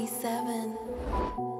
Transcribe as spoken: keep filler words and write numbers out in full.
H U F F forty-seven.